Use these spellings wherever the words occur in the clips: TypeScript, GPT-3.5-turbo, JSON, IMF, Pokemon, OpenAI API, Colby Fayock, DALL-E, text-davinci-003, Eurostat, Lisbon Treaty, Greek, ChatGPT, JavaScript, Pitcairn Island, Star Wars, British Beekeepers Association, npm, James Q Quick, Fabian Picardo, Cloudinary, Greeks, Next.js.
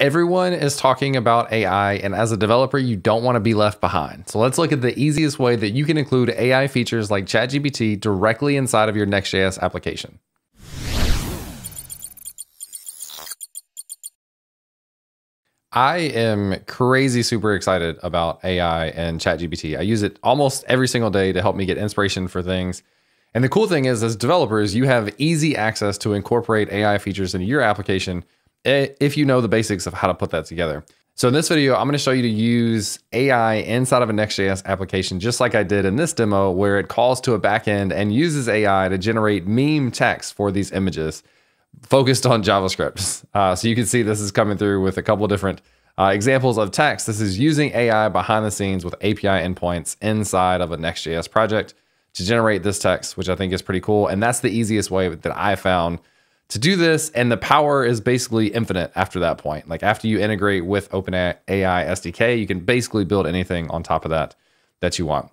Everyone is talking about AI, and as a developer, you don't want to be left behind. So let's look at the easiest way that you can include AI features like ChatGPT directly inside of your Next.js application. I am crazy super excited about AI and ChatGPT. I use it almost every single day to help me get inspiration for things. And the cool thing is, as developers, you have easy access to incorporate AI features into your application if you know the basics of how to put that together. So in this video, I'm going to show you to use AI inside of a Next.js application, just like I did in this demo, where it calls to a backend and uses AI to generate meme text for these images focused on JavaScript. So you can see this is coming through with a couple of different examples of text. This is using AI behind the scenes with API endpoints inside of a Next.js project to generate this text, which I think is pretty cool. And that's the easiest way that I found to do this, and the power is basically infinite after that point. Like after you integrate with OpenAI SDK, you can basically build anything on top of that you want.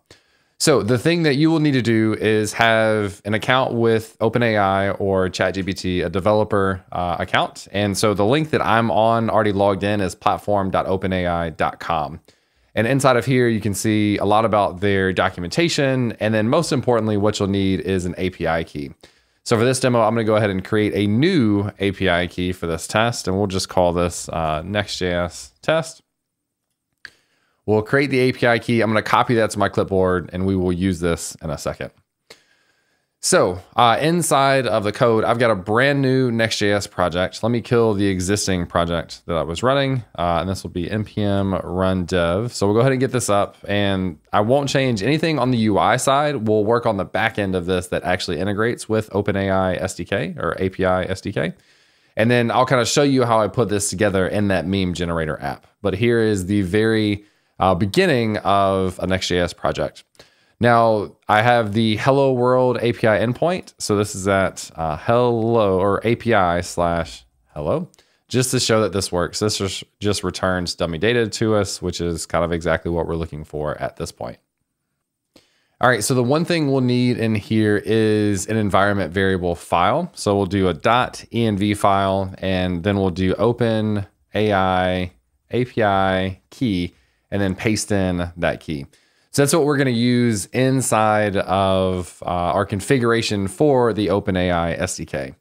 So the thing that you will need to do is have an account with OpenAI or ChatGPT, a developer account. And so the link that I'm on already logged in is platform.openai.com. And inside of here, you can see a lot about their documentation. And then most importantly, what you'll need is an API key. So for this demo, I'm going to go ahead and create a new API key for this test, and we'll just call this Next.js test. We'll create the API key. I'm going to copy that to my clipboard, and we will use this in a second. So inside of the code, I've got a brand new Next.js project. Let me kill the existing project that I was running, and this will be npm run dev. So we'll go ahead and get this up, and I won't change anything on the UI side. We'll work on the back end of this that actually integrates with OpenAI SDK or API SDK. And then I'll kind of show you how I put this together in that meme generator app. But here is the very beginning of a Next.js project. Now I have the hello world API endpoint. So this is at hello or API/hello, just to show that this works. This just returns dummy data to us, which is kind of exactly what we're looking for at this point. All right, so the one thing we'll need in here is an environment variable file. So we'll do a .env file, and then we'll do open AI API key, and then paste in that key. So that's what we're going to use inside of our configuration for the OpenAI SDK.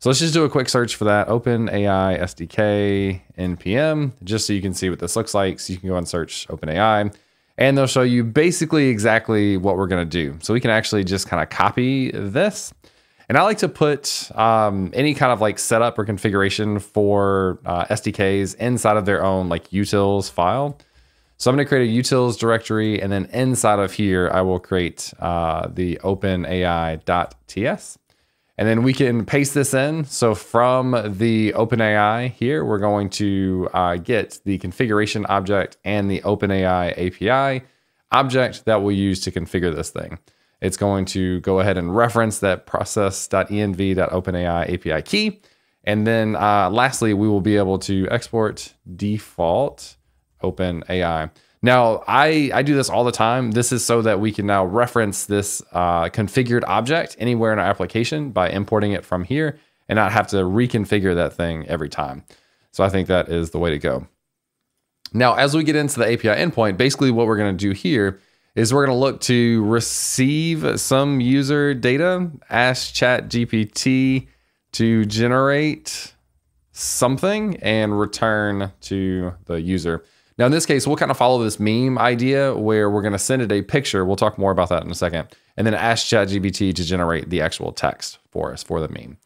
So let's just do a quick search for that, OpenAI SDK npm, just so you can see what this looks like. So you can go and search OpenAI, and they'll show you basically exactly what we're going to do. So we can actually just kind of copy this. And I like to put any kind of like setup or configuration for SDKs inside of their own like utils file. So I'm going to create a utils directory, and then inside of here, I will create the openai.ts, and then we can paste this in. So from the OpenAI here, we're going to get the configuration object and the OpenAI API object that we'll use to configure this thing. It's going to go ahead and reference that process.env.openai API key. And then lastly, we will be able to export default OpenAI. Now I do this all the time. This is so that we can now reference this configured object anywhere in our application by importing it from here and not have to reconfigure that thing every time. So I think that is the way to go. Now, as we get into the API endpoint, basically what we're going to do here is we're going to look to receive some user data, ask ChatGPT to generate something and return to the user. Now in this case, we'll kind of follow this meme idea where we're going to send it a picture. We'll talk more about that in a second. And then ask ChatGPT to generate the actual text for us for the meme.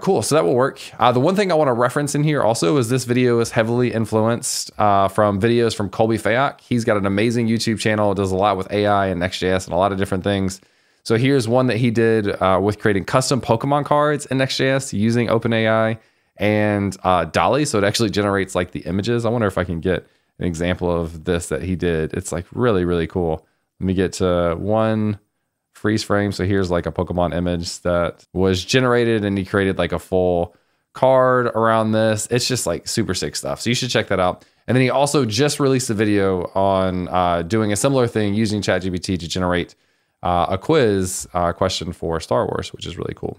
Cool. So that will work. The one thing I want to reference in here also is this video is heavily influenced from videos from Colby Fayock. He's got an amazing YouTube channel. It does a lot with AI and Next.js and a lot of different things. So here's one that he did with creating custom Pokemon cards in Next.js using OpenAI and DALL-E. So it actually generates like the images. I wonder if I can get an example of this that he did. It's like really, really cool. Let me get to one freeze frame. So here's like a Pokemon image that was generated, and he created like a full card around this. It's just like super sick stuff. So you should check that out. And then he also just released a video on doing a similar thing using ChatGPT to generate a quiz question for Star Wars, which is really cool.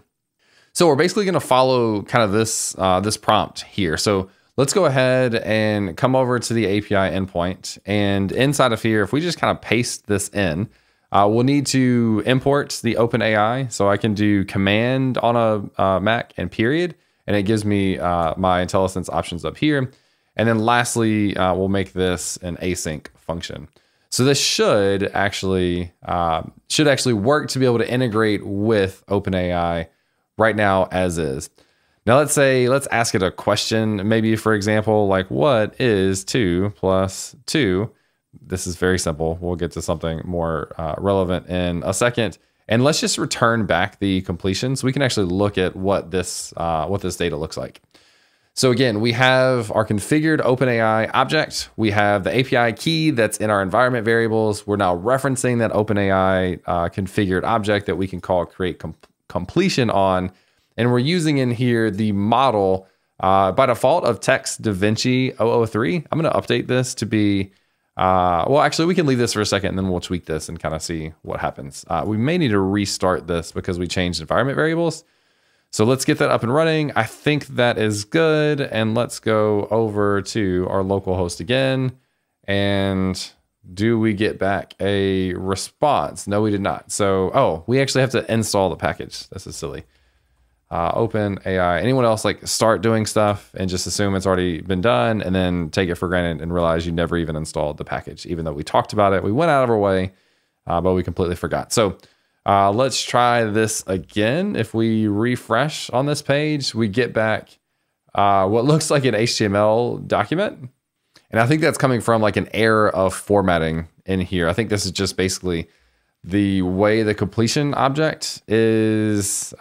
So we're basically going to follow kind of this prompt here. So let's go ahead and come over to the API endpoint. And inside of here, if we just kind of paste this in, we'll need to import the OpenAI. So I can do command on a Mac and period, and it gives me my IntelliSense options up here. And then lastly, we'll make this an async function. So this should actually work to be able to integrate with OpenAI right now as is. Now let's ask it a question. Maybe for example, like what is 2 + 2? This is very simple. We'll get to something more relevant in a second. And let's just return back the completion so we can actually look at what this data looks like. So again, we have our configured OpenAI object. We have the API key that's in our environment variables. We're now referencing that OpenAI configured object that we can call create completion on. And we're using in here the model by default of text-davinci-003. I'm going to update this to be, well, actually we can leave this for a second and then we'll tweak this and kind of see what happens. We may need to restart this because we changed environment variables. So let's get that up and running. I think that is good. And let's go over to our local host again. And do we get back a response? No, we did not. So, oh, we actually have to install the package. This is silly. OpenAI, anyone else like start doing stuff and just assume it's already been done and then take it for granted and realize you never even installed the package, even though we talked about it. We went out of our way, but we completely forgot. So let's try this again. If we refresh on this page, we get back what looks like an HTML document. And I think that's coming from like an error of formatting in here. I think this is just basically the way the completion object is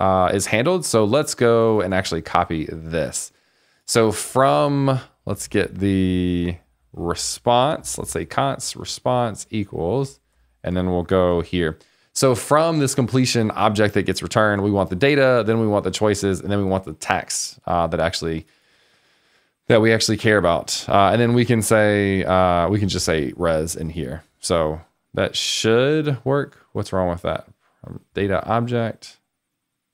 handled. So let's go and actually copy this. So from, let's get the response, let's say const response equals, and then we'll go here. So from this completion object that gets returned, we want the data, then we want the choices, and then we want the text that we actually care about. And then we can say, we can just say res in here. So that should work. What's wrong with that? Data object.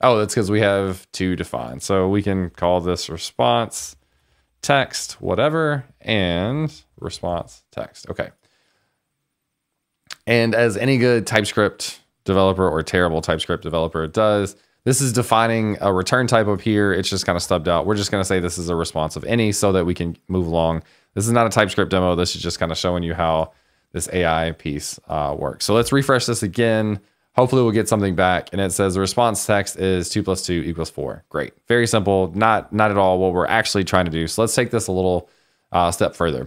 Oh, that's because we have two defined. So we can call this response text, whatever, and response text. Okay. And as any good TypeScript developer or terrible TypeScript developer does, this is defining a return type up here. It's just kind of stubbed out. We're just going to say this is a response of any so that we can move along. This is not a TypeScript demo. This is just kind of showing you how this AI piece works. So let's refresh this again. Hopefully we'll get something back. And it says the response text is 2 + 2 = 4. Great. Very simple. Not at all what we're actually trying to do. So let's take this a little step further.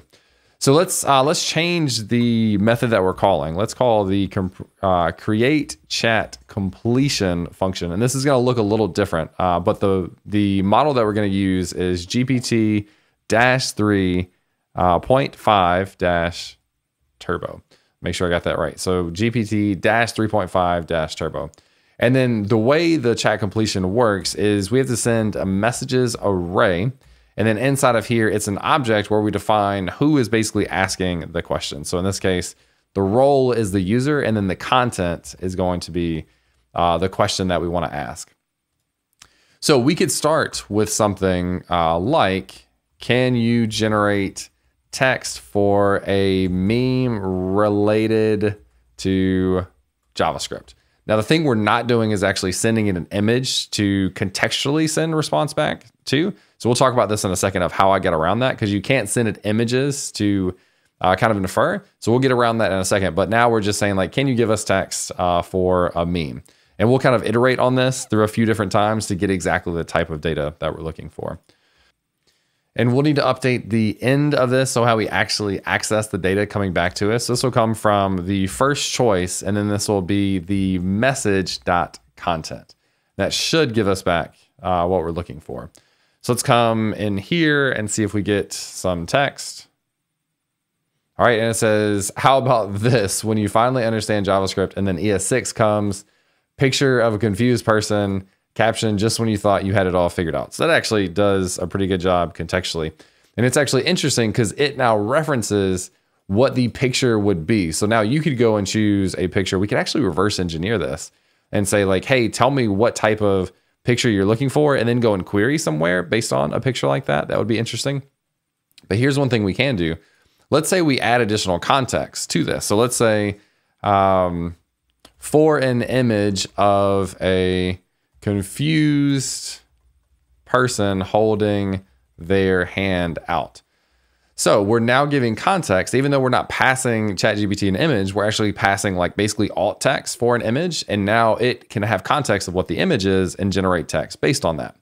So let's change the method that we're calling. Let's call the create chat completion function. And this is going to look a little different, but the model that we're going to use is GPT-3.5-turbo. Make sure I got that right. So GPT-3.5-turbo. And then the way the chat completion works is we have to send a messages array. And then inside of here, it's an object where we define who is basically asking the question. So in this case, the role is the user, and then the content is going to be the question that we want to ask. So we could start with something like, can you generate text for a meme related to JavaScript? Now, the thing we're not doing is actually sending it an image to contextually send response back to. So we'll talk about this in a second of how I get around that, because you can't send it images to kind of infer. So we'll get around that in a second. But now we're just saying, like, can you give us text for a meme? And we'll kind of iterate on this through a few different times to get exactly the type of data that we're looking for. And we'll need to update the end of this, so how we actually access the data coming back to us. So this will come from the first choice, and then this will be the message.content. That should give us back what we're looking for. So let's come in here and see if we get some text. All right, and it says, how about this? When you finally understand JavaScript, and then ES6 comes, picture of a confused person, caption, just when you thought you had it all figured out. So that actually does a pretty good job contextually. And it's actually interesting because it now references what the picture would be. So now you could go and choose a picture. We could actually reverse engineer this and say, like, hey, tell me what type of picture you're looking for, and then go and query somewhere based on a picture like that. That would be interesting. But here's one thing we can do. Let's say we add additional context to this. So let's say for an image of a confused person holding their hand out. So we're now giving context, even though we're not passing ChatGPT an image, we're actually passing like basically alt text for an image. And now it can have context of what the image is and generate text based on that.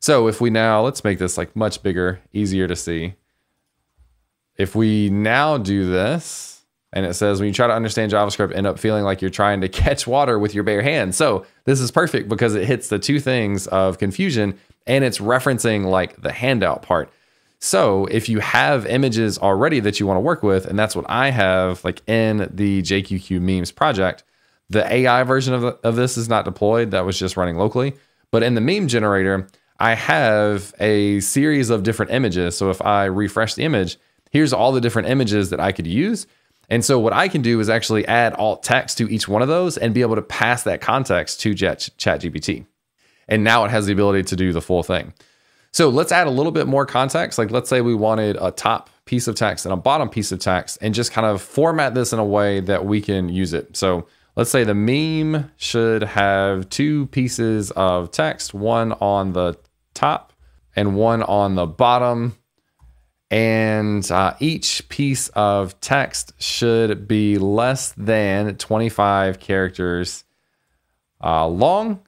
So if we now, let's make this like much bigger, easier to see. If we now do this, and it says, when you try to understand JavaScript, end up feeling like you're trying to catch water with your bare hand. So this is perfect because it hits the two things of confusion and it's referencing like the handout part. So if you have images already that you want to work with, and that's what I have like in the JQQ memes project, the AI version of this is not deployed. That was just running locally. But in the meme generator, I have a series of different images. So if I refresh the image, here's all the different images that I could use. And so what I can do is actually add alt text to each one of those and be able to pass that context to ChatGPT. And now it has the ability to do the full thing. So let's add a little bit more context. Like let's say we wanted a top piece of text and a bottom piece of text and just kind of format this in a way that we can use it. So let's say the meme should have two pieces of text, one on the top and one on the bottom. And each piece of text should be less than 25 characters long.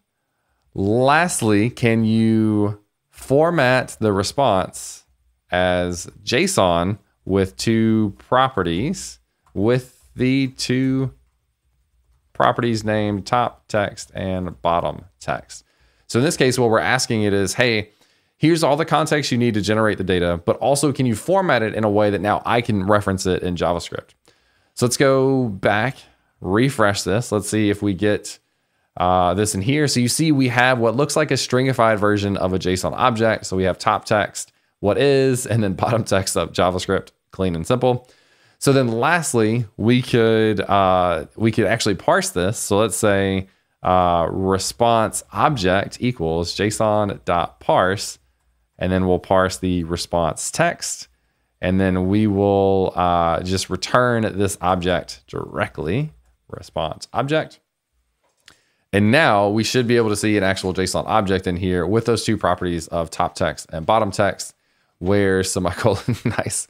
Lastly, can you format the response as JSON with two properties, with the two properties named top text and bottom text? So in this case, what we're asking it is, hey, here's all the context you need to generate the data, but also can you format it in a way that now I can reference it in JavaScript? So let's go back, refresh this. Let's see if we get this in here. So you see we have what looks like a stringified version of a JSON object. So we have top text, what is, and then bottom text of JavaScript, clean and simple. So then lastly, we could actually parse this. So let's say response object equals JSON.parse. And then we'll parse the response text. And then we will just return this object directly, response object. And now we should be able to see an actual JSON object in here with those two properties of top text and bottom text, where semicolon, nice.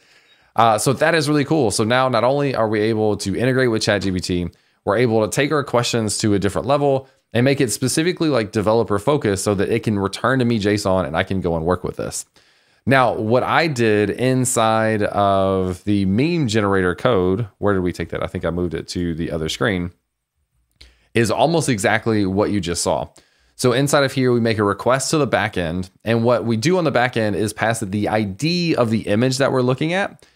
So that is really cool. So now not only are we able to integrate with ChatGPT, we're able to take our questions to a different level and make it specifically like developer focused so that it can return to me JSON and I can go and work with this. Now, what I did inside of the meme generator code, where did we take that? I think I moved it to the other screen, is almost exactly what you just saw. So inside of here, we make a request to the backend. And what we do on the backend is pass the ID of the image that we're looking at.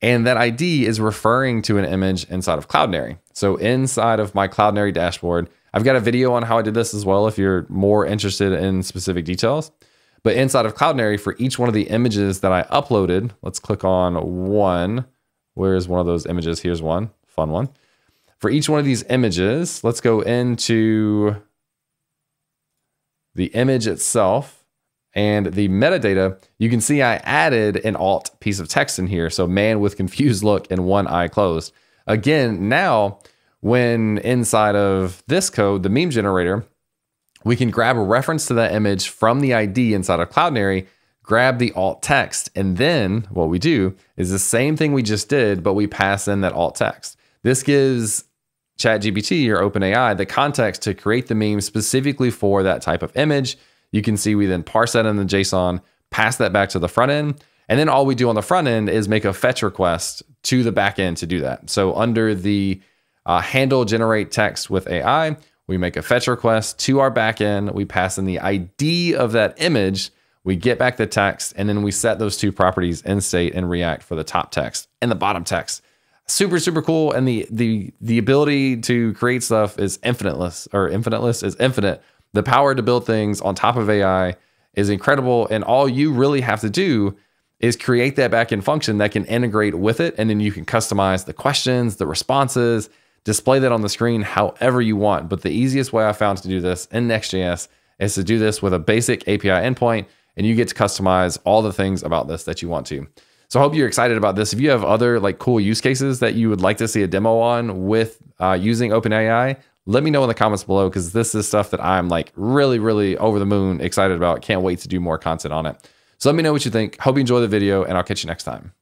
And that ID is referring to an image inside of Cloudinary. So inside of my Cloudinary dashboard, I've got a video on how I did this as well if you're more interested in specific details. But inside of Cloudinary, for each one of the images that I uploaded, let's click on one. Where is one of those images? Here's one, fun one. For each one of these images, let's go into the image itself. And the metadata, you can see I added an alt piece of text in here. So man with confused look and one eye closed. Again, now when inside of this code, the meme generator, we can grab a reference to that image from the ID inside of Cloudinary, grab the alt text. And then what we do is the same thing we just did, but we pass in that alt text. This gives ChatGPT or OpenAI the context to create the meme specifically for that type of image. You can see we then parse that in the JSON, pass that back to the front end. And then all we do on the front end is make a fetch request to the back end to do that. So under the handle generate text with AI, we make a fetch request to our back end. We pass in the ID of that image. We get back the text, and then we set those two properties in state and react for the top text and the bottom text. Super, super cool. And the ability to create stuff is infiniteless, or infiniteless is infinite. The power to build things on top of AI is incredible. And all you really have to do is create that backend function that can integrate with it. And then you can customize the questions, the responses, display that on the screen however you want. But the easiest way I found to do this in Next.js is to do this with a basic API endpoint. And you get to customize all the things about this that you want to. So I hope you're excited about this. If you have other like cool use cases that you would like to see a demo on with using OpenAI, let me know in the comments below, because this is stuff that I'm like really over the moon excited about. Can't wait to do more content on it. So let me know what you think. Hope you enjoy the video, and I'll catch you next time.